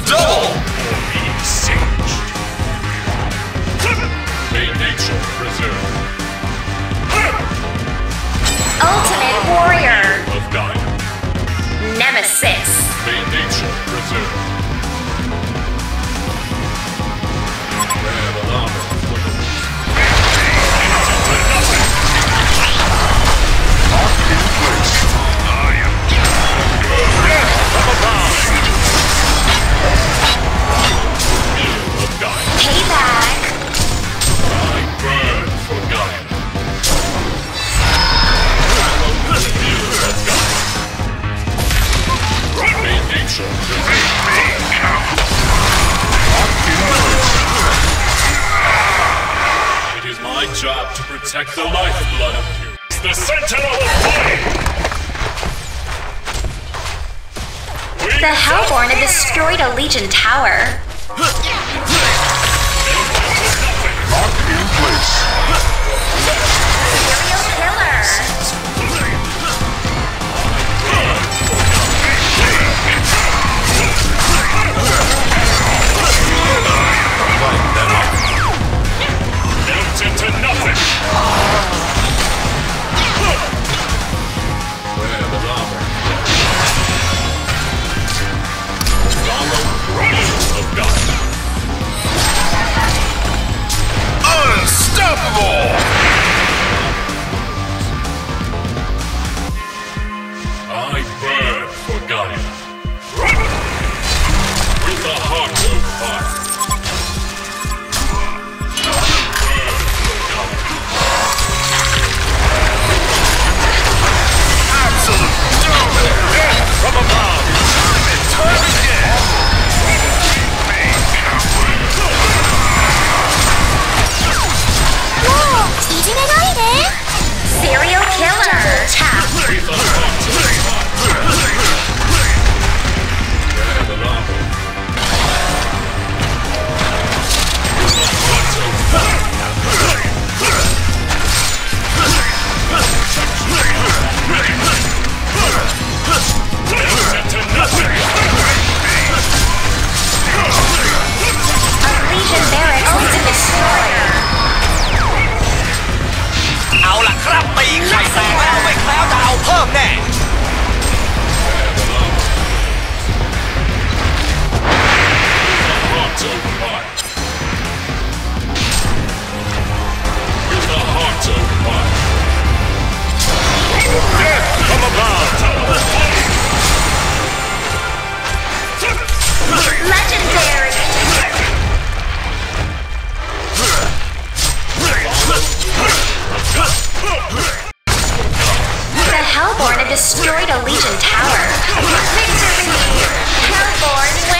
the double! Being singed. May nature preserve. Ultimate Warrior. Of Gaia. Nemesis. May nature preserve. Job to protect the lifeblood of you. It's the Sentinel of Flame! The Hellborn have destroyed a Legion tower. Lock in place. Serial killer. Serial killer! Tap! A Legion barracks has been destroyed! Destroyed a Legion tower. Victory! Hellborn wins!